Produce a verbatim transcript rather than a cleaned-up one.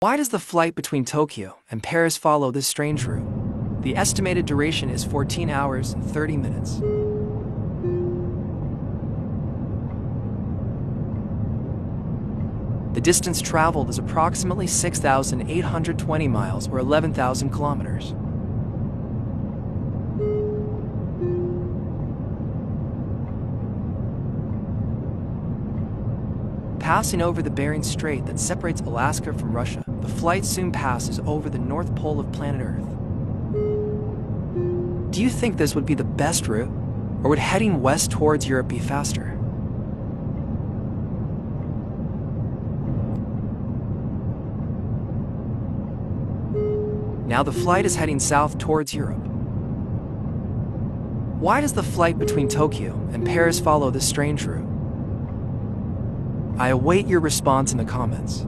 Why does the flight between Tokyo and Paris follow this strange route? The estimated duration is fourteen hours and thirty minutes. The distance traveled is approximately six thousand eight hundred twenty miles or eleven thousand kilometers. Passing over the Bering Strait that separates Alaska from Russia, the flight soon passes over the North Pole of planet Earth. Do you think this would be the best route, or would heading west towards Europe be faster? Now the flight is heading south towards Europe. Why does the flight between Tokyo and Paris follow this strange route? I await your response in the comments.